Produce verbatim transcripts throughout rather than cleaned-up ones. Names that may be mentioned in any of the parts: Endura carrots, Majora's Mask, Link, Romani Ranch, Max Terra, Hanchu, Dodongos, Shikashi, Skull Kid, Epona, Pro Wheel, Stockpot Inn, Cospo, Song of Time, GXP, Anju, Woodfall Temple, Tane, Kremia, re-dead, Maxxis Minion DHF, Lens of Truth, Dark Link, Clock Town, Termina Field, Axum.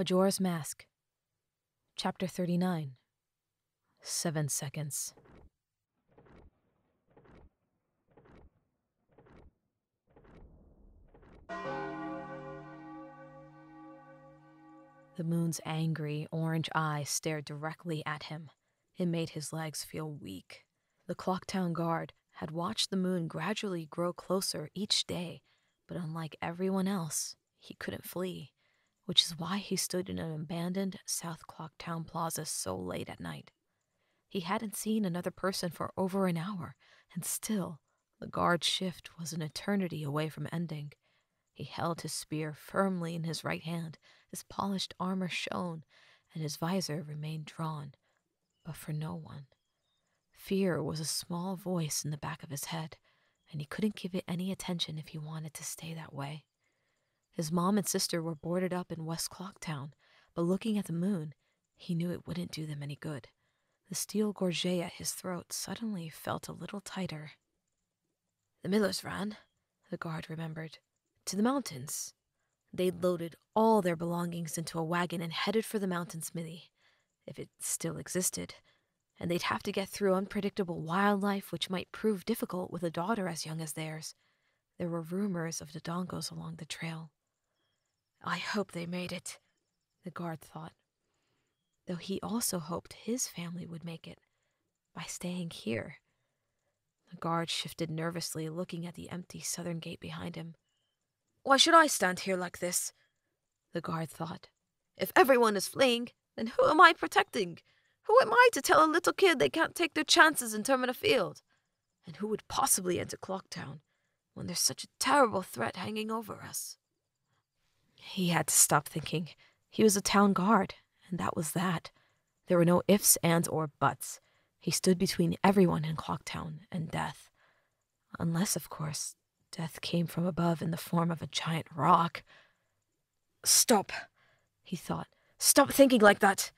Majora's Mask, Chapter thirty-nine, Seven Seconds. The moon's angry, orange eye stared directly at him. It made his legs feel weak. The Clock Town guard had watched the moon gradually grow closer each day, but unlike everyone else, he couldn't flee, which is why he stood in an abandoned South Clock Town plaza so late at night. He hadn't seen another person for over an hour, and still, the guard shift was an eternity away from ending. He held his spear firmly in his right hand, his polished armor shone, and his visor remained drawn, but for no one. Fear was a small voice in the back of his head, and he couldn't give it any attention if he wanted to stay that way. His mom and sister were boarded up in West Clock Town, but looking at the moon, he knew it wouldn't do them any good. The steel gorget at his throat suddenly felt a little tighter. The millers ran, the guard remembered, to the mountains. They'd loaded all their belongings into a wagon and headed for the mountain smithy, if it still existed, and they'd have to get through unpredictable wildlife, which might prove difficult with a daughter as young as theirs. There were rumors of Dodongos along the trail. I hope they made it, the guard thought, though he also hoped his family would make it by staying here. The guard shifted nervously, looking at the empty southern gate behind him. Why should I stand here like this? The guard thought. If everyone is fleeing, then who am I protecting? Who am I to tell a little kid they can't take their chances in Termina Field? And who would possibly enter Clock Town when there's such a terrible threat hanging over us? He had to stop thinking. He was a town guard, and that was that. There were no ifs, ands, or buts. He stood between everyone in Clock Town and death. Unless, of course, death came from above in the form of a giant rock. Stop, he thought. Stop thinking like that!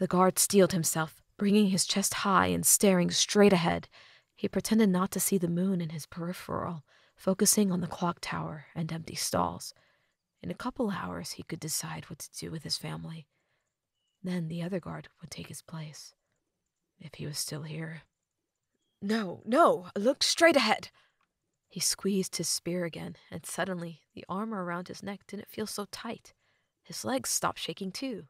The guard steeled himself, bringing his chest high and staring straight ahead. He pretended not to see the moon in his peripheral, focusing on the clock tower and empty stalls. In a couple hours, he could decide what to do with his family. Then the other guard would take his place, if he was still here. No, no, look straight ahead! He squeezed his spear again, and suddenly the armor around his neck didn't feel so tight. His legs stopped shaking too.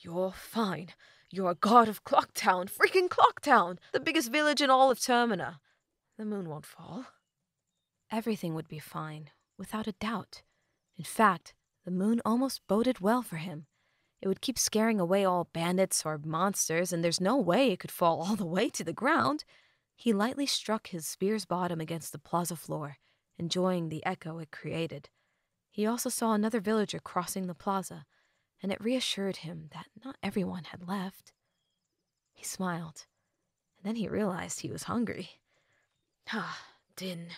You're fine. You're a god of Clock Town, freaking Clock Town, the biggest village in all of Termina. The moon won't fall. Everything would be fine, without a doubt. In fact, the moon almost boded well for him. It would keep scaring away all bandits or monsters, and there's no way it could fall all the way to the ground. He lightly struck his spear's bottom against the plaza floor, enjoying the echo it created. He also saw another villager crossing the plaza, and it reassured him that not everyone had left. He smiled, and then he realized he was hungry. Ah, din.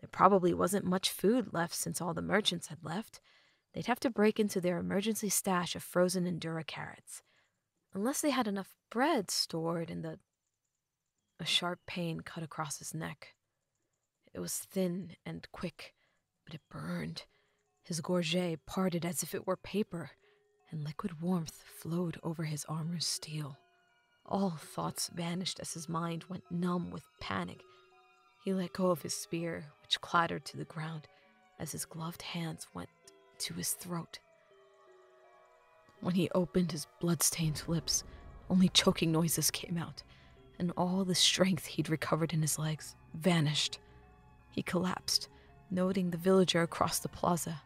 There probably wasn't much food left since all the merchants had left. They'd have to break into their emergency stash of frozen Endura carrots. Unless they had enough bread stored in the... A sharp pain cut across his neck. It was thin and quick, but it burned. His gorget parted as if it were paper, and liquid warmth flowed over his armor's steel. All thoughts vanished as his mind went numb with panic. He let go of his spear, which clattered to the ground as his gloved hands went to his throat. When he opened his blood-stained lips, only choking noises came out, and all the strength he'd recovered in his legs vanished. He collapsed, noting the villager across the plaza.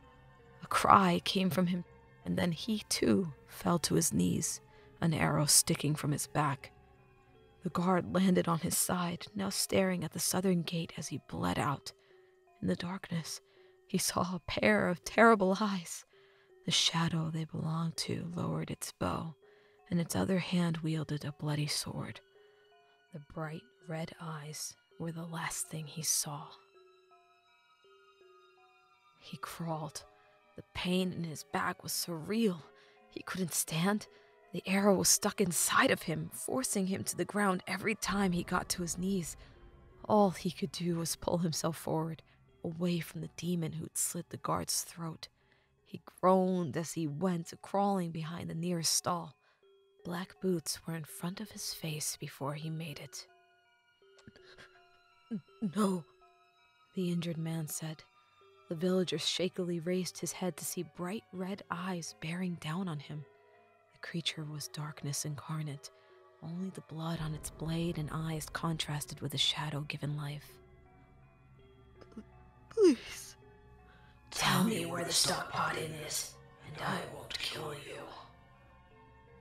A cry came from him, and then he, too, fell to his knees, an arrow sticking from his back. The guard landed on his side, now staring at the southern gate as he bled out. In the darkness, he saw a pair of terrible eyes. The shadow they belonged to lowered its bow, and its other hand wielded a bloody sword. The bright red eyes were the last thing he saw. He crawled. The pain in his back was surreal. He couldn't stand. The arrow was stuck inside of him, forcing him to the ground every time he got to his knees. All he could do was pull himself forward, away from the demon who'd slit the guard's throat. He groaned as he went crawling behind the nearest stall. Black boots were in front of his face before he made it. "No," the injured man said. The villager shakily raised his head to see bright red eyes bearing down on him. The creature was darkness incarnate. Only the blood on its blade and eyes contrasted with the shadow given life. "Please, tell me where the Stockpot Inn is, and I won't kill you."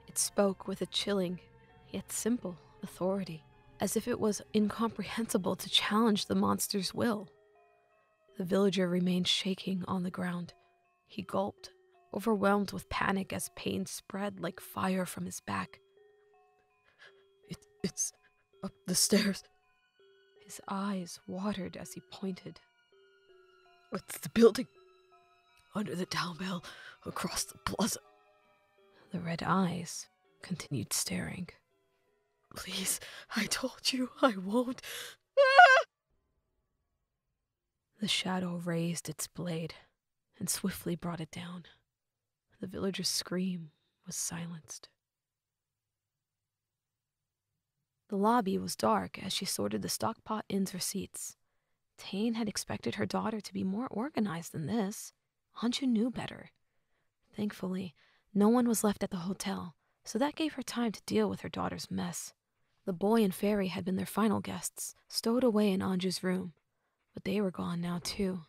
It spoke with a chilling, yet simple, authority, as if it was incomprehensible to challenge the monster's will. The villager remained shaking on the ground. He gulped, overwhelmed with panic as pain spread like fire from his back. It, it's up the stairs. His eyes watered as he pointed. It's the building under the town bell across the plaza. The red eyes continued staring. Please, I told you I won't. Ah! The shadow raised its blade and swiftly brought it down. The villager's scream was silenced. The lobby was dark as she sorted the Stockpot Inn's receipts. Tane had expected her daughter to be more organized than this. Hanchu knew better. Thankfully, no one was left at the hotel, so that gave her time to deal with her daughter's mess. The boy and fairy had been their final guests, stowed away in Anju's room, but they were gone now too.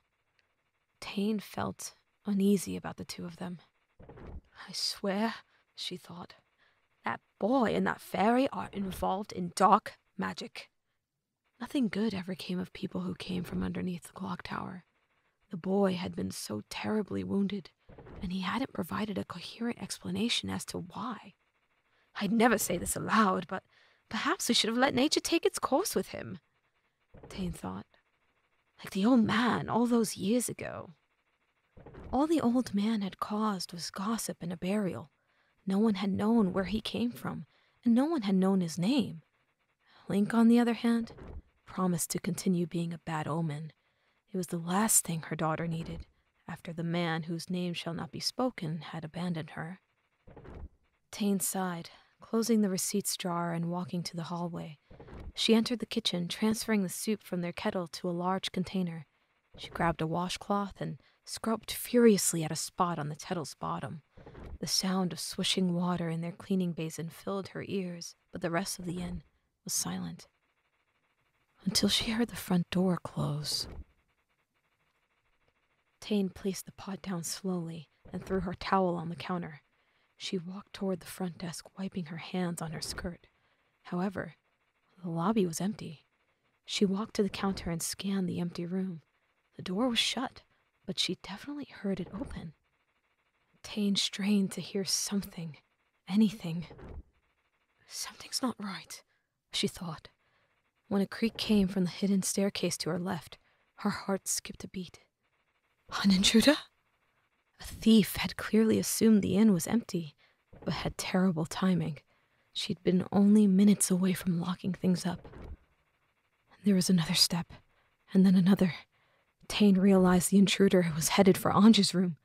Tane felt uneasy about the two of them. I swear, she thought, that boy and that fairy are involved in dark magic. Nothing good ever came of people who came from underneath the clock tower. The boy had been so terribly wounded, and he hadn't provided a coherent explanation as to why. I'd never say this aloud, but perhaps we should have let nature take its course with him, Tane thought. Like the old man all those years ago. All the old man had caused was gossip and a burial. No one had known where he came from, and no one had known his name. Link, on the other hand, promised to continue being a bad omen. It was the last thing her daughter needed, after the man whose name shall not be spoken had abandoned her. Tane sighed, closing the receipts jar and walking to the hallway. She entered the kitchen, transferring the soup from their kettle to a large container. She grabbed a washcloth and scrubbed furiously at a spot on the kettle's bottom. The sound of swishing water in their cleaning basin filled her ears, but the rest of the inn was silent. Until she heard the front door close. Tane placed the pot down slowly and threw her towel on the counter. She walked toward the front desk, wiping her hands on her skirt. However, the lobby was empty. She walked to the counter and scanned the empty room. The door was shut, but she definitely heard it open. Tane strained to hear something, anything. Something's not right, she thought. When a creak came from the hidden staircase to her left, her heart skipped a beat. An intruder? A thief had clearly assumed the inn was empty, but had terrible timing. She'd been only minutes away from locking things up. There was another step, and then another. Tane realized the intruder was headed for Anju's room.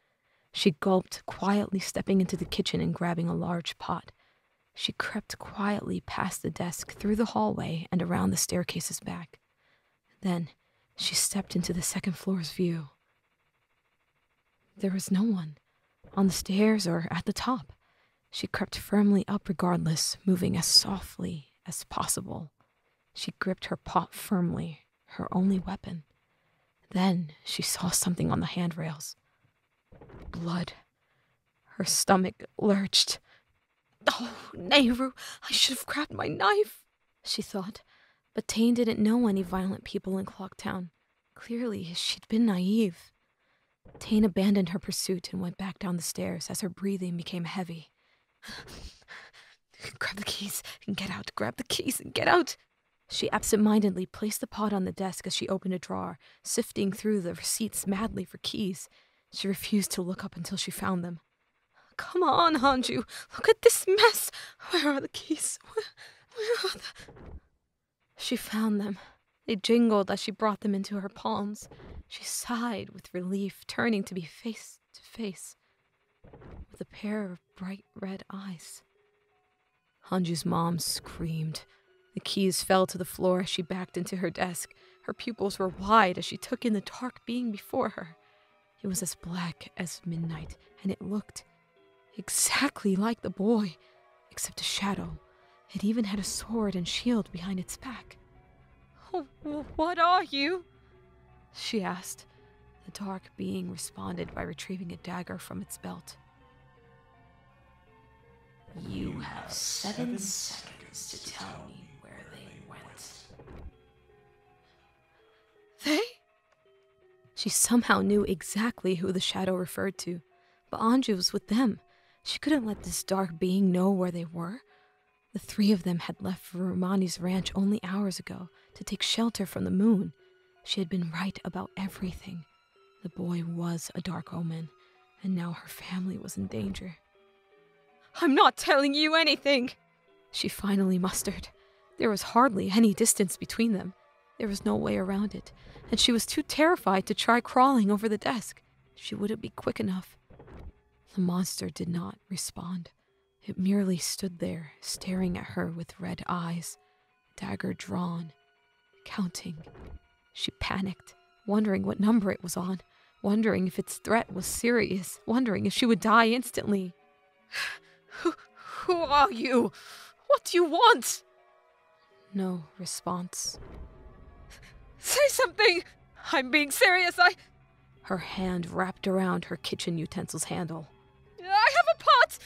She gulped, quietly stepping into the kitchen and grabbing a large pot. She crept quietly past the desk, through the hallway, and around the staircase's back. Then, she stepped into the second floor's view. There was no one, on the stairs or at the top. She crept firmly up regardless, moving as softly as possible. She gripped her pot firmly, her only weapon. Then she saw something on the handrails. Blood. Her stomach lurched. Oh, Nehru, I should have grabbed my knife, she thought. But Tane didn't know any violent people in Clock Town. Clearly, she'd been naive. Tane abandoned her pursuit and went back down the stairs as her breathing became heavy. Grab the keys and get out. Grab the keys and get out. She absentmindedly placed the pot on the desk as she opened a drawer, sifting through the receipts madly for keys. She refused to look up until she found them. Come on, Hanju. Look at this mess. Where are the keys? Where, where are the... She found them. They jingled as she brought them into her palms. She sighed with relief, turning to be face to face with a pair of bright red eyes. Hanju's mom screamed. The keys fell to the floor as she backed into her desk. Her pupils were wide as she took in the dark being before her. It was as black as midnight, and it looked exactly like the boy, except a shadow. It even had a sword and shield behind its back. Oh, what are you? She asked. The dark being responded by retrieving a dagger from its belt. You have seven seconds to tell me where they went. They? She somehow knew exactly who the shadow referred to, but Anju was with them. She couldn't let this dark being know where they were. The three of them had left for Romani's ranch only hours ago to take shelter from the moon. She had been right about everything. The boy was a dark omen, and now her family was in danger. I'm not telling you anything, she finally mustered. There was hardly any distance between them. There was no way around it, and she was too terrified to try crawling over the desk. She wouldn't be quick enough. The monster did not respond. It merely stood there, staring at her with red eyes, dagger drawn, counting. She panicked, wondering what number it was on, wondering if its threat was serious, wondering if she would die instantly. Who, who are you? What do you want? No response. Say something! I'm being serious, I... Her hand wrapped around her kitchen utensils handle. I have a pot!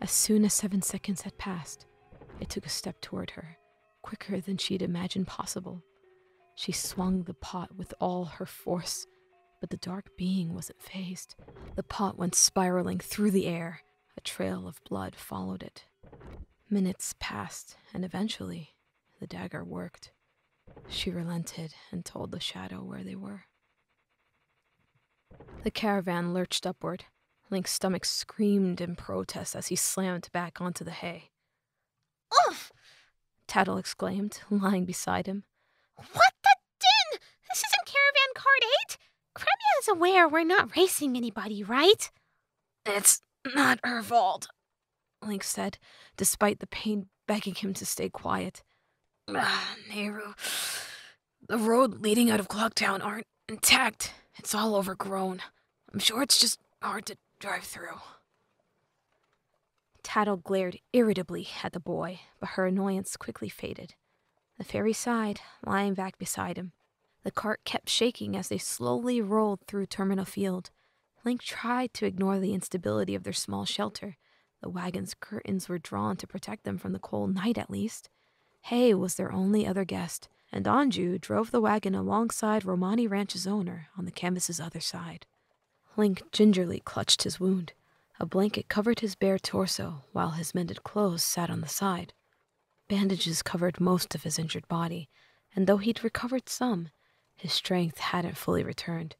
As soon as seven seconds had passed, it took a step toward her, quicker than she'd imagined possible. She swung the pot with all her force, but the dark being wasn't fazed. The pot went spiraling through the air. A trail of blood followed it. Minutes passed, and eventually, the dagger worked. She relented and told the shadow where they were. The caravan lurched upward. Link's stomach screamed in protest as he slammed back onto the hay. Oof! Tattle exclaimed, lying beside him. What the din? This isn't Caravan Card eight? Kremia is aware we're not racing anybody, right? It's not her fault, Link said, despite the pain begging him to stay quiet. Ah, Nehru. The road leading out of Clock Town aren't intact. It's all overgrown. I'm sure it's just hard to drive through. Tattle glared irritably at the boy, but her annoyance quickly faded. The fairy sighed, lying back beside him. The cart kept shaking as they slowly rolled through Termina Field. Link tried to ignore the instability of their small shelter. The wagon's curtains were drawn to protect them from the cold night, at least. Hay was their only other guest, and Anju drove the wagon alongside Romani Ranch's owner on the canvas's other side. Link gingerly clutched his wound. A blanket covered his bare torso, while his mended clothes sat on the side. Bandages covered most of his injured body, and though he'd recovered some, his strength hadn't fully returned.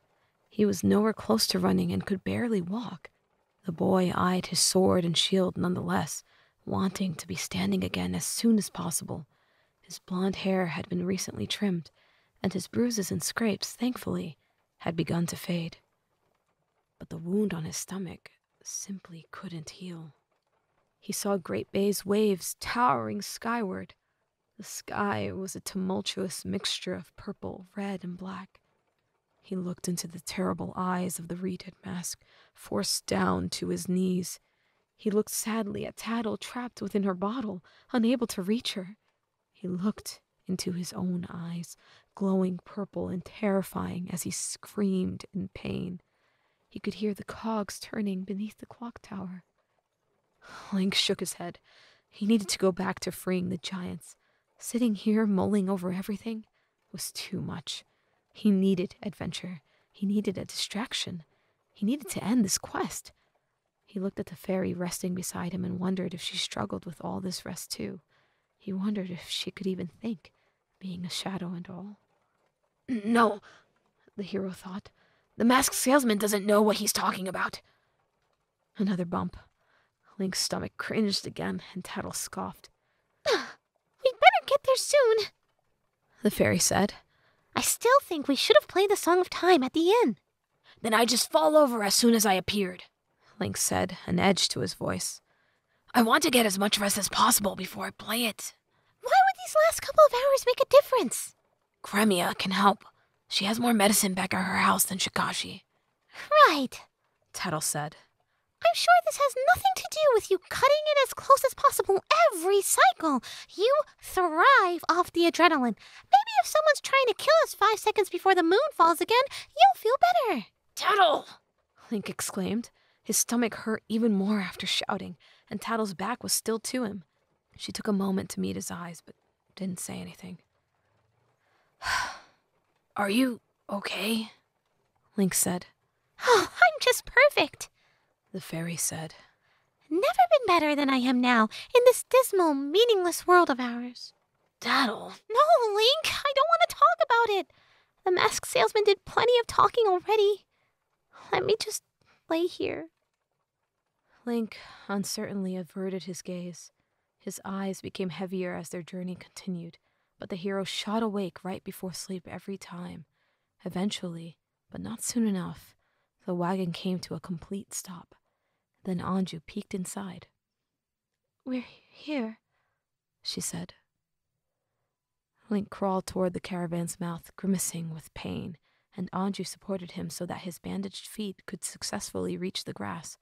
He was nowhere close to running and could barely walk. The boy eyed his sword and shield nonetheless, wanting to be standing again as soon as possible. His blonde hair had been recently trimmed, and his bruises and scrapes, thankfully, had begun to fade. But the wound on his stomach simply couldn't heal. He saw Great Bay's waves towering skyward. The sky was a tumultuous mixture of purple, red, and black. He looked into the terrible eyes of the re-dead mask, forced down to his knees. He looked sadly at Tattle trapped within her bottle, unable to reach her. He looked into his own eyes, glowing purple and terrifying as he screamed in pain. He could hear the cogs turning beneath the clock tower. Link shook his head. He needed to go back to freeing the giants. Sitting here, mulling over everything, was too much. He needed adventure. He needed a distraction. He needed to end this quest. He looked at the fairy resting beside him and wondered if she struggled with all this rest too. He wondered if she could even think, being a shadow and all. No, the hero thought. The masked salesman doesn't know what he's talking about. Another bump. Link's stomach cringed again, and Tattle scoffed. We'd better get there soon, the fairy said. I still think we should have played the Song of Time at the inn. Then I just fall over as soon as I appeared, Link said, an edge to his voice. I want to get as much rest as possible before I play it. Why would these last couple of hours make a difference? Kremia can help. She has more medicine back at her house than Shikashi. Right, Tettle said. I'm sure this has nothing to do with you cutting it as close as possible every cycle. You thrive off the adrenaline. Maybe if someone's trying to kill us five seconds before the moon falls again, you'll feel better. Tattle! Link exclaimed. His stomach hurt even more after shouting, and Tattle's back was still to him. She took a moment to meet his eyes, but didn't say anything. Are you okay? Link said. Oh, I'm just perfect, the fairy said. Never been better than I am now, in this dismal, meaningless world of ours. Tattle. No, Link, I don't want to talk about it. The masked salesman did plenty of talking already. Let me just lay here. Link uncertainly averted his gaze. His eyes became heavier as their journey continued, but the hero shot awake right before sleep every time. Eventually, but not soon enough, the wagon came to a complete stop. Then Anju peeked inside. We're here, she said. Link crawled toward the caravan's mouth, grimacing with pain, and Anju supported him so that his bandaged feet could successfully reach the grass,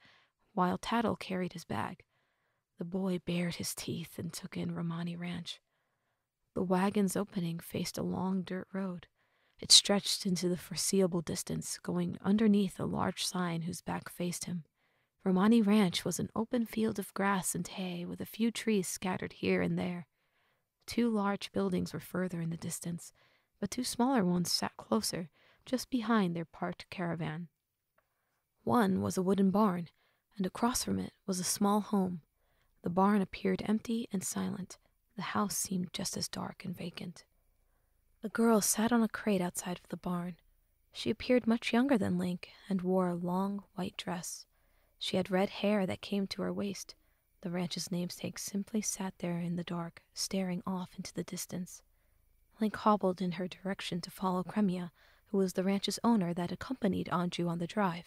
while Tattle carried his bag. The boy bared his teeth and took in Romani Ranch. The wagon's opening faced a long dirt road. It stretched into the foreseeable distance, going underneath a large sign whose back faced him. Romani Ranch was an open field of grass and hay with a few trees scattered here and there. Two large buildings were further in the distance, but two smaller ones sat closer, just behind their parked caravan. One was a wooden barn, and across from it was a small home. The barn appeared empty and silent. The house seemed just as dark and vacant. A girl sat on a crate outside of the barn. She appeared much younger than Link and wore a long, white dress. She had red hair that came to her waist. The ranch's namesake simply sat there in the dark, staring off into the distance. Link hobbled in her direction to follow Kremia, who was the ranch's owner that accompanied Anju on the drive.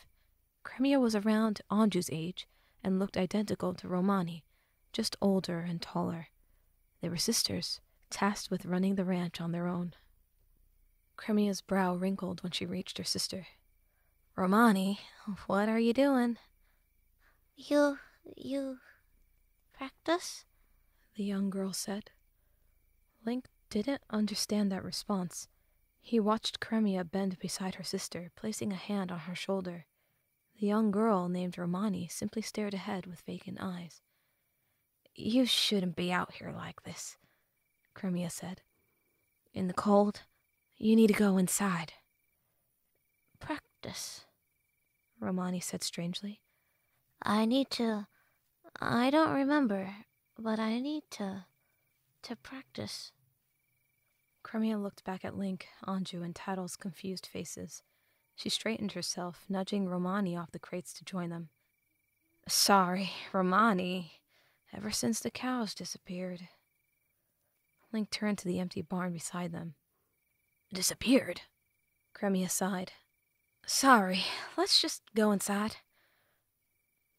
Kremia was around Anju's age and looked identical to Romani, just older and taller. They were sisters, tasked with running the ranch on their own. Kremia's brow wrinkled when she reached her sister. Romani, what are you doing? You... you... practice? The young girl said. Link didn't understand that response. He watched Kremia bend beside her sister, placing a hand on her shoulder. The young girl, named Romani, simply stared ahead with vacant eyes. You shouldn't be out here like this, Kremia said. In the cold, you need to go inside. Practice, Romani said strangely. I need to... I don't remember, but I need to... to practice. Kremia looked back at Link, Anju, and Tattle's confused faces. She straightened herself, nudging Romani off the crates to join them. Sorry, Romani. Ever since the cows disappeared. Link turned to the empty barn beside them. Disappeared? Kremia sighed. Sorry, let's just go inside.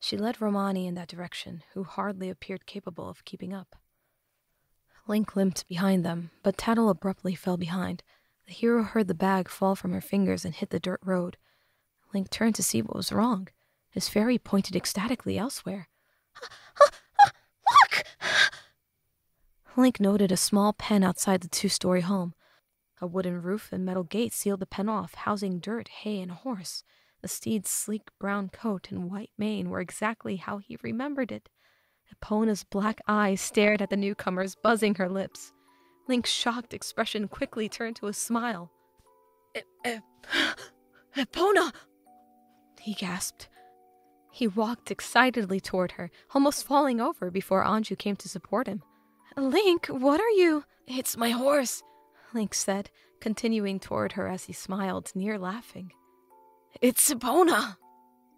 She led Romani in that direction, who hardly appeared capable of keeping up. Link limped behind them, but Tattle abruptly fell behind. The hero heard the bag fall from her fingers and hit the dirt road. Link turned to see what was wrong. His fairy pointed ecstatically elsewhere. Look! Link noted a small pen outside the two-story home. A wooden roof and metal gate sealed the pen off, housing dirt, hay, and a horse. The steed's sleek brown coat and white mane were exactly how he remembered it. Epona's black eyes stared at the newcomers, buzzing her lips. Link's shocked expression quickly turned to a smile. E- e- Epona! He gasped. He walked excitedly toward her, almost falling over before Anju came to support him. Link, what are you? It's my horse, Link said, continuing toward her as he smiled, near laughing. It's Epona!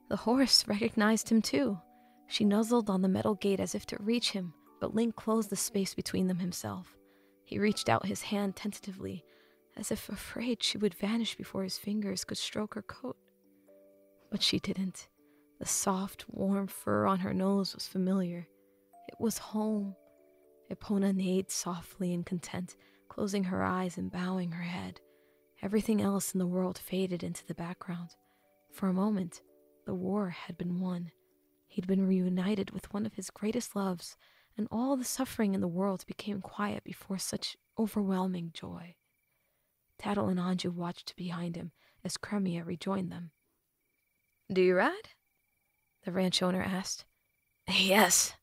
The horse recognized him too. She nuzzled on the metal gate as if to reach him, but Link closed the space between them himself. He reached out his hand tentatively. as if afraid she would vanish before his fingers could stroke her coat. But she didn't. The soft, warm fur on her nose was familiar. It was home. Epona neighed softly in content, closing her eyes and bowing her head. Everything else in the world faded into the background. For a moment, the war had been won. He'd been reunited with one of his greatest loves, and all the suffering in the world became quiet before such overwhelming joy. Tattle and Anju watched behind him as Kremia rejoined them. "Do you ride?" the ranch owner asked. "Yes,"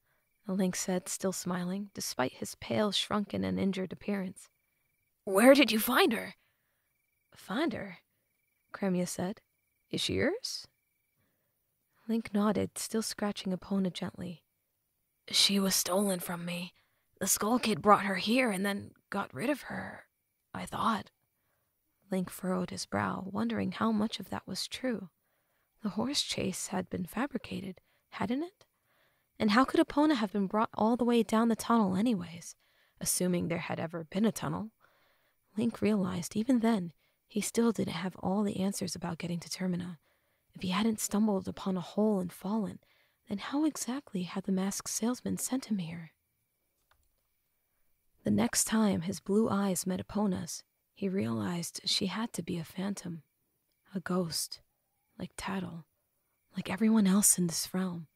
the Link said, still smiling, despite his pale, shrunken, and injured appearance. "Where did you find her?" "Find her?" Kremia said. "Is she yours?" Link nodded, still scratching Epona gently. "She was stolen from me. The Skull Kid brought her here and then got rid of her, I thought." Link furrowed his brow, wondering how much of that was true. The horse chase had been fabricated, hadn't it? And how could Epona have been brought all the way down the tunnel anyways, assuming there had ever been a tunnel? Link realized, even then, he still didn't have all the answers about getting to Termina. If he hadn't stumbled upon a hole and fallen, then how exactly had the masked salesman sent him here? The next time his blue eyes met Epona's, he realized she had to be a phantom, a ghost. Like Tattle, like everyone else in this realm.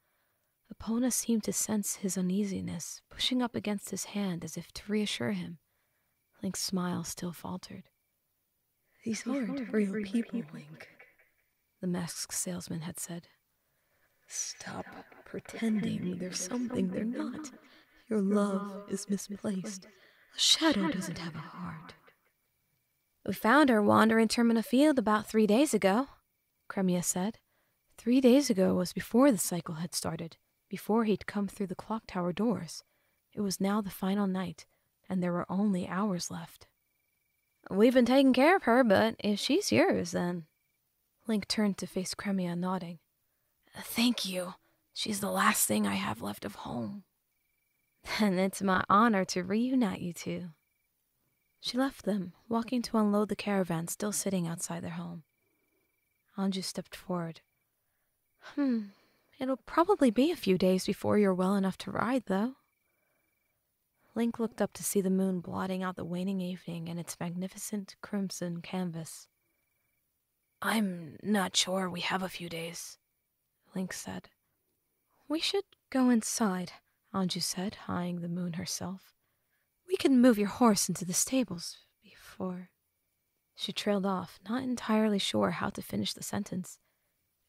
Epona seemed to sense his uneasiness, pushing up against his hand as if to reassure him. Link's smile still faltered. "These aren't real people, Link," the masked salesman had said. "Stop pretending there's something they're not. Your love is misplaced. A shadow doesn't have a heart." "We found our wanderer in Termina Field about three days ago," Kremia said. Three days ago was before the cycle had started, before he'd come through the clock tower doors. It was now the final night, and there were only hours left. "We've been taking care of her, but if she's yours, then..." Link turned to face Kremia, nodding. "Thank you. She's the last thing I have left of home." "Then it's my honor to reunite you two." She left them, walking to unload the caravan still sitting outside their home. Anju stepped forward. Hmm, "It'll probably be a few days before you're well enough to ride, though." Link looked up to see the moon blotting out the waning evening and its magnificent crimson canvas. "I'm not sure we have a few days," Link said. "We should go inside," Anju said, eyeing the moon herself. "We can move your horse into the stables before..." She trailed off, not entirely sure how to finish the sentence.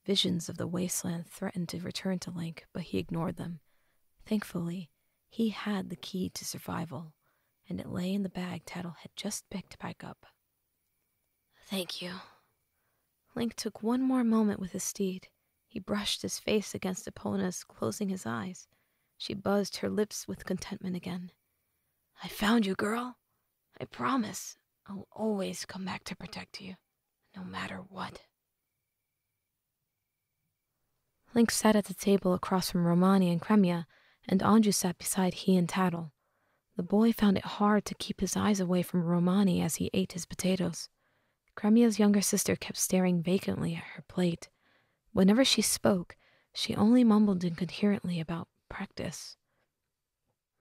Visions of the wasteland threatened to return to Link, but he ignored them. Thankfully, he had the key to survival, and it lay in the bag Tattle had just picked back up. "Thank you." Link took one more moment with his steed. He brushed his face against Epona's, closing his eyes. She buzzed her lips with contentment again. "I found you, girl. I promise. I'll always come back to protect you, no matter what." Link sat at the table across from Romani and Kremia, and Anju sat beside he and Tattle. The boy found it hard to keep his eyes away from Romani as he ate his potatoes. Kremia's younger sister kept staring vacantly at her plate. Whenever she spoke, she only mumbled incoherently about practice.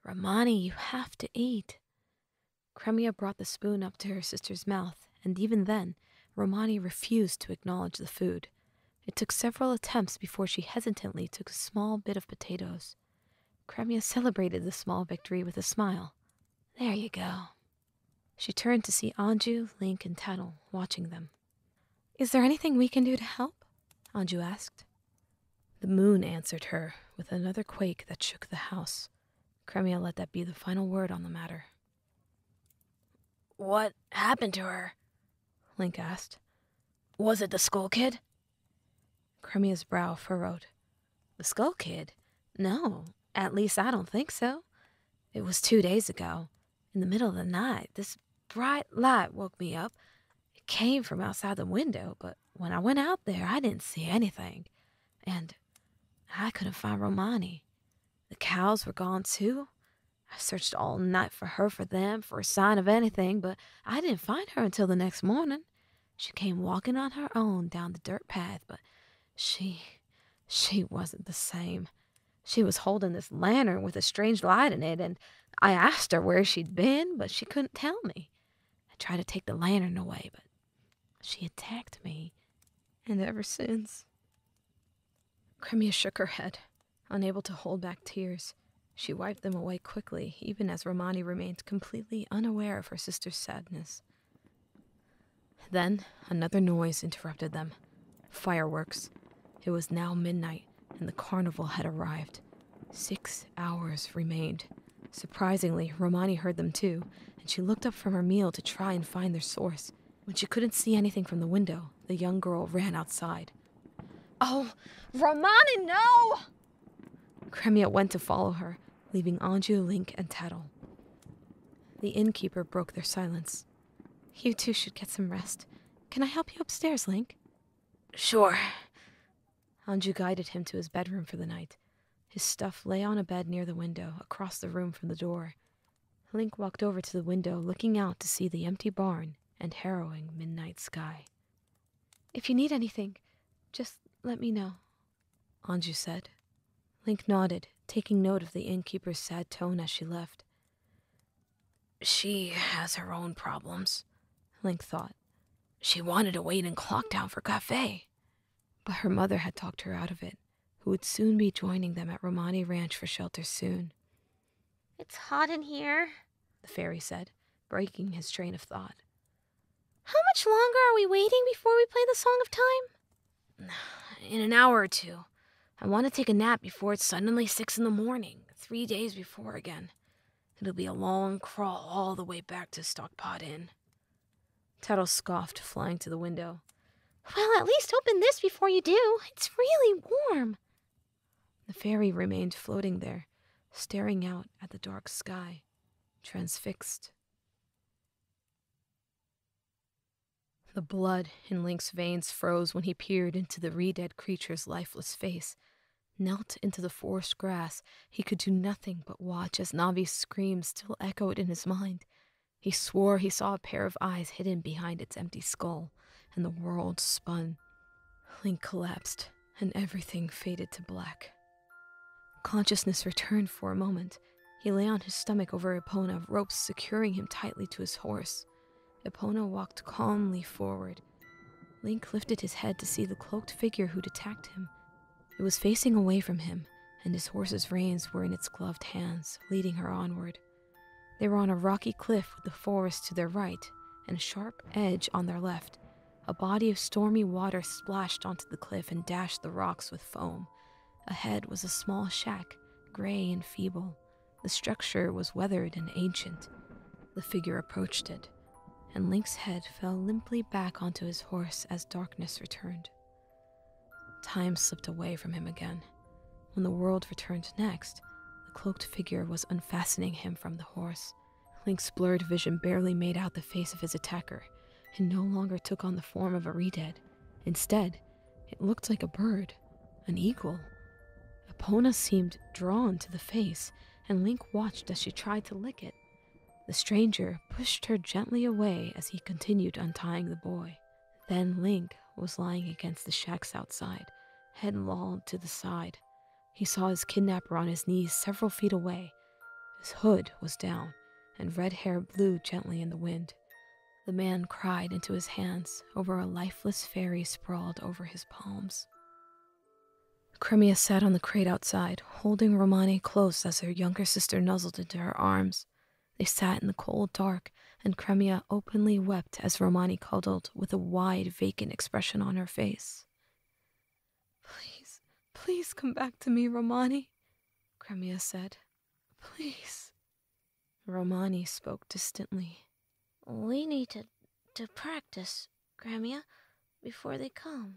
"Romani, you have to eat." Kremia brought the spoon up to her sister's mouth, and even then, Romani refused to acknowledge the food. It took several attempts before she hesitantly took a small bit of potatoes. Kremia celebrated the small victory with a smile. "There you go." She turned to see Anju, Link, and Tattle watching them. "Is there anything we can do to help?" Anju asked. The moon answered her with another quake that shook the house. Kremia let that be the final word on the matter. "What happened to her?" Link asked. "Was it the Skull Kid?" Kremia's brow furrowed. "The Skull Kid? No, at least I don't think so. It was two days ago. In the middle of the night, this bright light woke me up. It came from outside the window, but when I went out there, I didn't see anything. And I couldn't find Romani. The cows were gone, too. I I searched all night for her, for them, for a sign of anything, but I didn't find her until the next morning. She came walking on her own down the dirt path, but she, she wasn't the same. She was holding this lantern with a strange light in it, and I asked her where she'd been, but she couldn't tell me. I tried to take the lantern away, but she attacked me, and ever since... Crimea shook her head, unable to hold back tears. She wiped them away quickly, even as Romani remained completely unaware of her sister's sadness. Then, another noise interrupted them. Fireworks. It was now midnight, and the carnival had arrived. Six hours remained. Surprisingly, Romani heard them too, and she looked up from her meal to try and find their source. When she couldn't see anything from the window, the young girl ran outside. Oh, Romani, no! Crimea went to follow her, leaving Anju, Link, and Tattle. The innkeeper broke their silence. You two should get some rest. Can I help you upstairs, Link? Sure. Anju guided him to his bedroom for the night. His stuff lay on a bed near the window, across the room from the door. Link walked over to the window, looking out to see the empty barn and harrowing midnight sky. If you need anything, just let me know, Anju said. Link nodded, taking note of the innkeeper's sad tone as she left. She has her own problems, Link thought. She wanted to wait in Clock Town for cafe. But her mother had talked her out of it, who would soon be joining them at Romani Ranch for shelter soon. It's hot in here, the fairy said, breaking his train of thought. How much longer are we waiting before we play the Song of Time? In an hour or two. I want to take a nap before it's suddenly six in the morning, three days before again. It'll be a long crawl all the way back to Stockpot Inn. Tattle scoffed, flying to the window. Well, at least open this before you do. It's really warm. The fairy remained floating there, staring out at the dark sky, transfixed. The blood in Link's veins froze when he peered into the re-dead creature's lifeless face. Knelt into the forest grass, he could do nothing but watch as Navi's scream still echoed in his mind. He swore he saw a pair of eyes hidden behind its empty skull, and the world spun. Link collapsed, and everything faded to black. Consciousness returned for a moment. He lay on his stomach over Epona, ropes securing him tightly to his horse. Epona walked calmly forward. Link lifted his head to see the cloaked figure who'd attacked him. It was facing away from him, and his horse's reins were in its gloved hands, leading her onward. They were on a rocky cliff with the forest to their right, and a sharp edge on their left. A body of stormy water splashed onto the cliff and dashed the rocks with foam. Ahead was a small shack, gray and feeble. The structure was weathered and ancient. The figure approached it, and Link's head fell limply back onto his horse as darkness returned. Time slipped away from him again. When the world returned next, the cloaked figure was unfastening him from the horse. Link's blurred vision barely made out the face of his attacker, and no longer took on the form of a re-dead. Instead, it looked like a bird, an eagle. Epona seemed drawn to the face, and Link watched as she tried to lick it. The stranger pushed her gently away as he continued untying the boy. Then Link was lying against the shacks outside, head lolled to the side. He saw his kidnapper on his knees several feet away. His hood was down, and red hair blew gently in the wind. The man cried into his hands over a lifeless fairy sprawled over his palms. Crimea sat on the crate outside, holding Romani close as her younger sister nuzzled into her arms. They sat in the cold dark, and Crimea openly wept as Romani cuddled with a wide, vacant expression on her face. Please, please come back to me, Romani, Crimea said. Please. Romani spoke distantly. We need to, to practice, Crimea, before they come.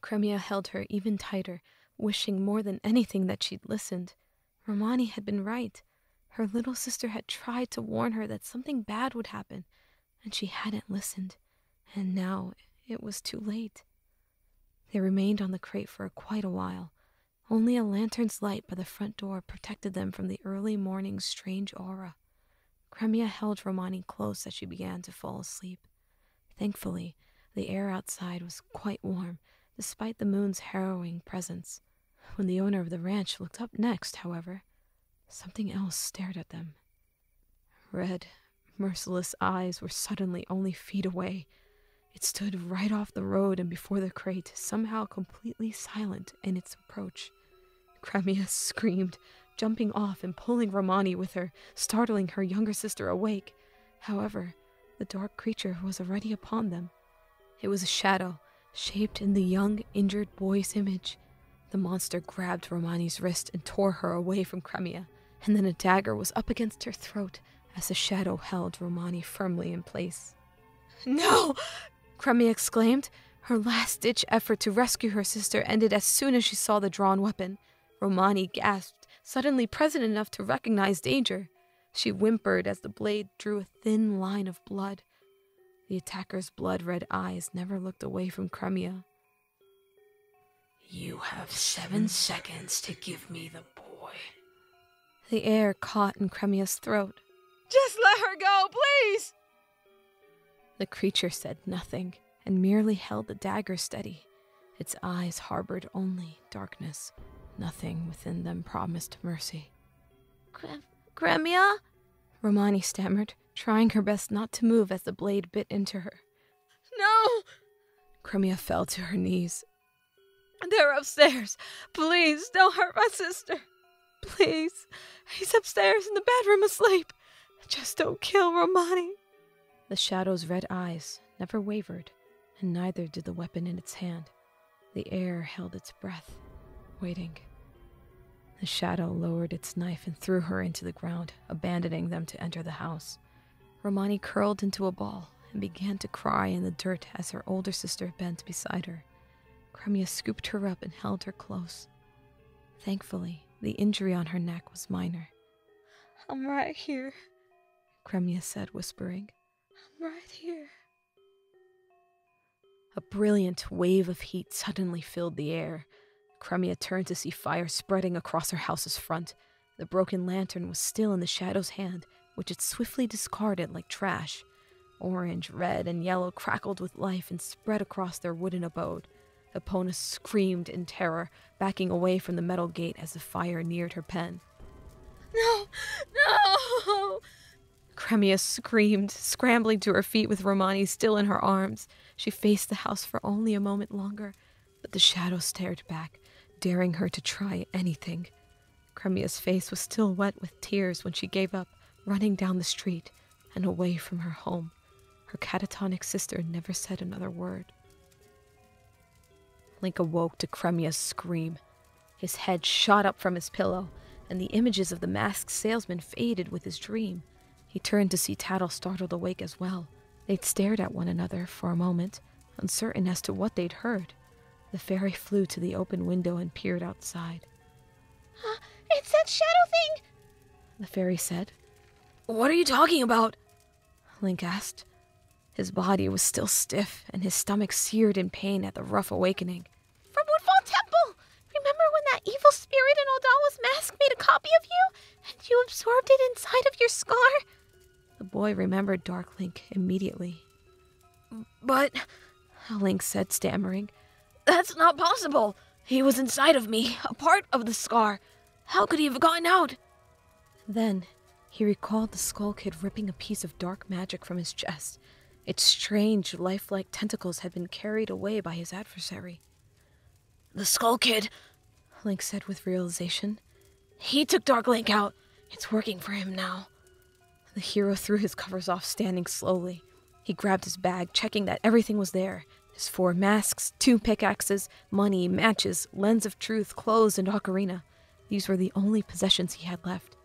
Crimea held her even tighter, wishing more than anything that she'd listened. Romani had been right. Her little sister had tried to warn her that something bad would happen, and she hadn't listened, and now it was too late. They remained on the crate for quite a while, Only a lantern's light by the front door protected them from the early morning's strange aura. Kremia held Romani close as she began to fall asleep. Thankfully, the air outside was quite warm, despite the moon's harrowing presence. When the owner of the ranch looked up next, however, something else stared at them. Red, merciless eyes were suddenly only feet away. It stood right off the road and before the crate, somehow completely silent in its approach. Kremia screamed, jumping off and pulling Romani with her, startling her younger sister awake. However, the dark creature was already upon them. It was a shadow, shaped in the young, injured boy's image. The monster grabbed Romani's wrist and tore her away from Kremia, and then a dagger was up against her throat as the shadow held Romani firmly in place. "No!" Kremia exclaimed. Her last-ditch effort to rescue her sister ended as soon as she saw the drawn weapon. Romani gasped, suddenly present enough to recognize danger. She whimpered as the blade drew a thin line of blood. The attacker's blood-red eyes never looked away from Kremia. "You have seven seconds to give me the boy." The air caught in Kremia's throat. "Just let her go, please!" The creature said nothing and merely held the dagger steady. Its eyes harbored only darkness. Nothing within them promised mercy. "Kremia?" Romani stammered, trying her best not to move as the blade bit into her. "No!" Kremia fell to her knees. "They're upstairs. Please, don't hurt my sister. Please. He's upstairs in the bedroom asleep. Just don't kill Romani." The shadow's red eyes never wavered, and neither did the weapon in its hand. The air held its breath, waiting. The shadow lowered its knife and threw her into the ground, abandoning them to enter the house. Romani curled into a ball and began to cry in the dirt as her older sister bent beside her. Kremia scooped her up and held her close. Thankfully, the injury on her neck was minor. "I'm right here," Kremia said, whispering. "I'm right here." A brilliant wave of heat suddenly filled the air. Kremia turned to see fire spreading across her house's front. The broken lantern was still in the shadow's hand, which it swiftly discarded like trash. Orange, red, and yellow crackled with life and spread across their wooden abode. Epona screamed in terror, backing away from the metal gate as the fire neared her pen. "No! No!" Kremia screamed, scrambling to her feet with Romani still in her arms. She faced the house for only a moment longer, but the shadow stared back, daring her to try anything. Kremia's face was still wet with tears when she gave up, running down the street and away from her home. Her catatonic sister never said another word. Link awoke to Kremia's scream. His head shot up from his pillow, and the images of the masked salesman faded with his dream. He turned to see Tattle startled awake as well. They'd stared at one another for a moment, uncertain as to what they'd heard. The fairy flew to the open window and peered outside. Uh, "It's that shadow thing!" the fairy said. "What are you talking about?" Link asked. His body was still stiff, and his stomach seared in pain at the rough awakening. "From Woodfall Temple! Remember when that evil spirit in Aldala's mask made a copy of you, and you absorbed it inside of your scar?" The boy remembered Dark Link immediately. "But," Link said, stammering, "that's not possible! He was inside of me, a part of the scar! How could he have gotten out?" Then, he recalled the Skull Kid ripping a piece of dark magic from his chest. Its strange, lifelike tentacles had been carried away by his adversary. "The Skull Kid," Link said with realization. "He took Dark Link out. It's working for him now." The hero threw his covers off, standing slowly. He grabbed his bag, checking that everything was there. His four masks, two pickaxes, money, matches, Lens of Truth, clothes, and ocarina. These were the only possessions he had left.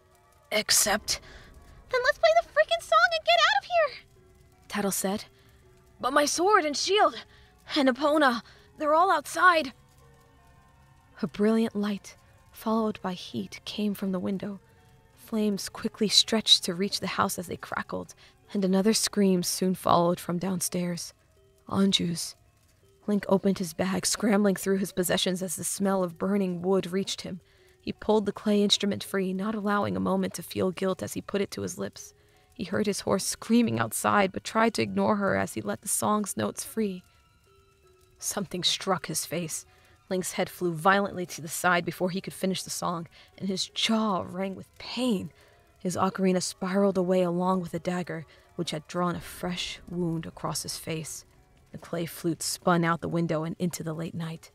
"Except..." "Then let's play the freaking song and get out of here!" Tattle said. "But my sword and shield, and Epona, they're all outside." A brilliant light, followed by heat, came from the window. Flames quickly stretched to reach the house as they crackled, and another scream soon followed from downstairs. Anju's. Link opened his bag, scrambling through his possessions as the smell of burning wood reached him. He pulled the clay instrument free, not allowing a moment to feel guilt as he put it to his lips. He heard his horse screaming outside, but tried to ignore her as he let the song's notes free. Something struck his face. Link's head flew violently to the side before he could finish the song, and his jaw rang with pain. His ocarina spiraled away along with a dagger, which had drawn a fresh wound across his face. The clay flute spun out the window and into the late night.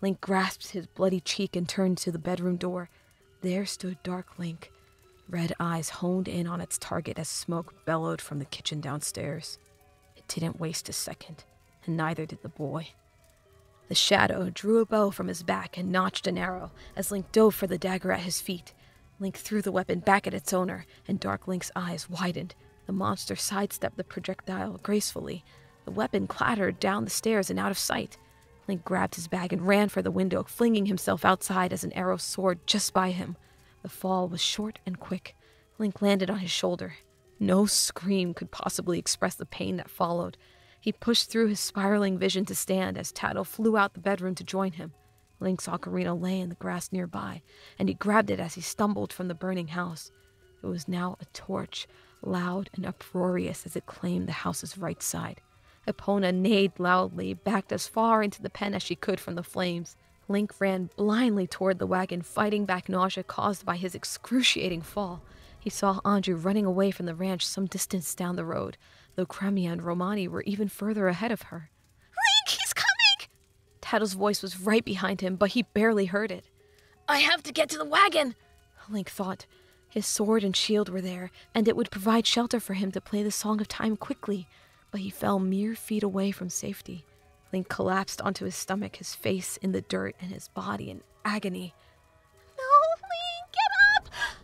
Link grasped his bloody cheek and turned to the bedroom door. There stood Dark Link, red eyes honed in on its target as smoke bellowed from the kitchen downstairs. It didn't waste a second, and neither did the boy. The shadow drew a bow from his back and notched an arrow as Link dove for the dagger at his feet. Link threw the weapon back at its owner, and Dark Link's eyes widened. The monster sidestepped the projectile gracefully. The weapon clattered down the stairs and out of sight. Link grabbed his bag and ran for the window, flinging himself outside as an arrow soared just by him. The fall was short and quick. Link landed on his shoulder. No scream could possibly express the pain that followed. He pushed through his spiraling vision to stand as Tattle flew out the bedroom to join him. Link's ocarina lay in the grass nearby, and he grabbed it as he stumbled from the burning house. It was now a torch, loud and uproarious as it claimed the house's right side. Epona neighed loudly, backed as far into the pen as she could from the flames. Link ran blindly toward the wagon, fighting back nausea caused by his excruciating fall. He saw Andrew running away from the ranch some distance down the road, though Kremia and Romani were even further ahead of her. "Link, he's coming!" Tattle's voice was right behind him, but he barely heard it. "I have to get to the wagon!" Link thought. His sword and shield were there, and it would provide shelter for him to play the Song of Time quickly, but he fell mere feet away from safety. Link collapsed onto his stomach, his face in the dirt and his body in agony. "No, Link, get up!"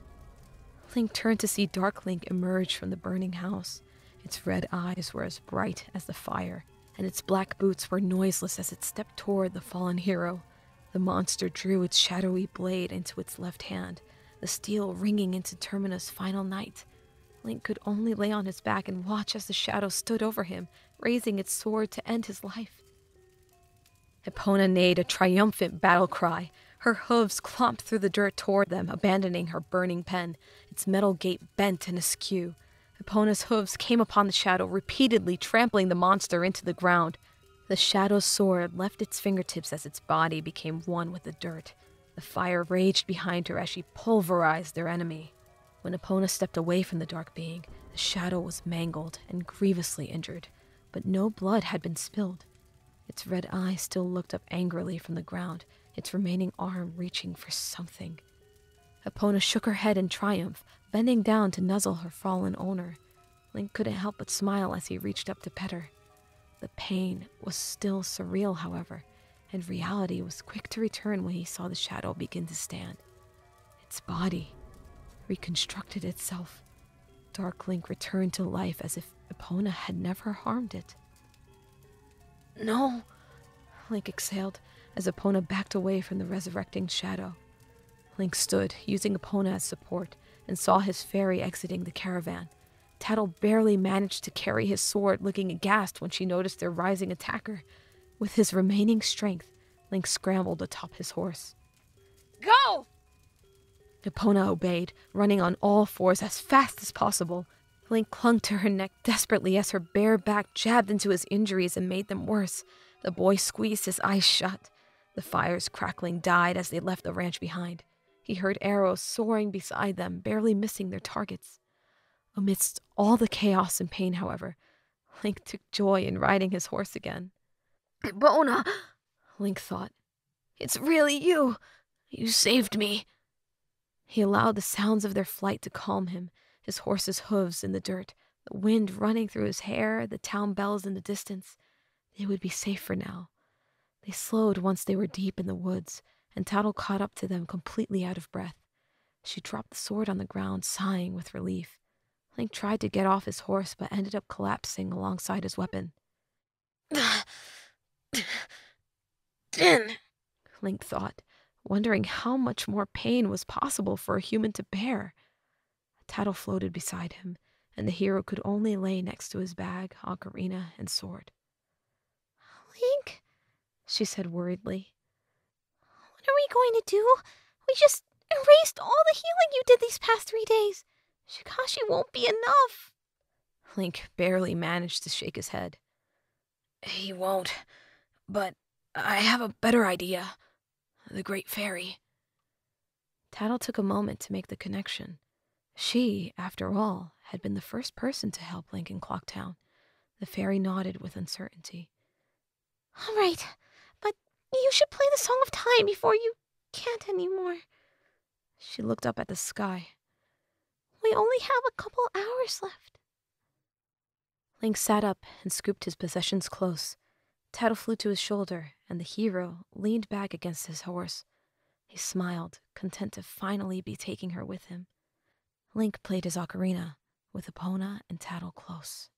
Link turned to see Dark Link emerge from the burning house. Its red eyes were as bright as the fire, and its black boots were noiseless as it stepped toward the fallen hero. The monster drew its shadowy blade into its left hand, the steel ringing into Termina's final night. Link could only lay on his back and watch as the shadow stood over him, raising its sword to end his life. Epona neighed a triumphant battle cry. Her hooves clomped through the dirt toward them, abandoning her burning pen, its metal gate bent and askew. Epona's hooves came upon the shadow, repeatedly trampling the monster into the ground. The shadow's sword left its fingertips as its body became one with the dirt. The fire raged behind her as she pulverized their enemy. When Epona stepped away from the dark being, the shadow was mangled and grievously injured, but no blood had been spilled. Its red eye still looked up angrily from the ground, its remaining arm reaching for something. Epona shook her head in triumph, bending down to nuzzle her fallen owner. Link couldn't help but smile as he reached up to pet her. The pain was still surreal, however, and reality was quick to return when he saw the shadow begin to stand. Its body reconstructed itself. Dark Link returned to life as if Epona had never harmed it. "No," Link exhaled as Epona backed away from the resurrecting shadow. Link stood, using Epona as support, and saw his fairy exiting the caravan. Tattle barely managed to carry his sword, looking aghast when she noticed their rising attacker. With his remaining strength, Link scrambled atop his horse. "Go!" Epona obeyed, running on all fours as fast as possible. Link clung to her neck desperately as her bare back jabbed into his injuries and made them worse. The boy squeezed his eyes shut. The fire's crackling died as they left the ranch behind. He heard arrows soaring beside them, barely missing their targets. Amidst all the chaos and pain, however, Link took joy in riding his horse again. "Epona," Link thought. "It's really you. You saved me." He allowed the sounds of their flight to calm him. His horse's hooves in the dirt, the wind running through his hair, the town bells in the distance. They would be safe for now. They slowed once they were deep in the woods, and Tattle caught up to them completely out of breath. She dropped the sword on the ground, sighing with relief. Link tried to get off his horse, but ended up collapsing alongside his weapon. "Din," Link thought, wondering how much more pain was possible for a human to bear. Tattle floated beside him, and the hero could only lay next to his bag, ocarina, and sword. "Link," she said worriedly. What are we going to do? We just erased all the healing you did these past three days. Shikashi won't be enough. Link barely managed to shake his head. He won't, but I have a better idea. The Great Fairy. Tattle took a moment to make the connection. She, after all, had been the first person to help Link in Clock Town. The fairy nodded with uncertainty. All right, but you should play the Song of Time before you can't anymore. She looked up at the sky. We only have a couple hours left. Link sat up and scooped his possessions close. Tattle flew to his shoulder, and the hero leaned back against his horse. He smiled, content to finally be taking her with him. Link played his ocarina, with Epona and Tattle close.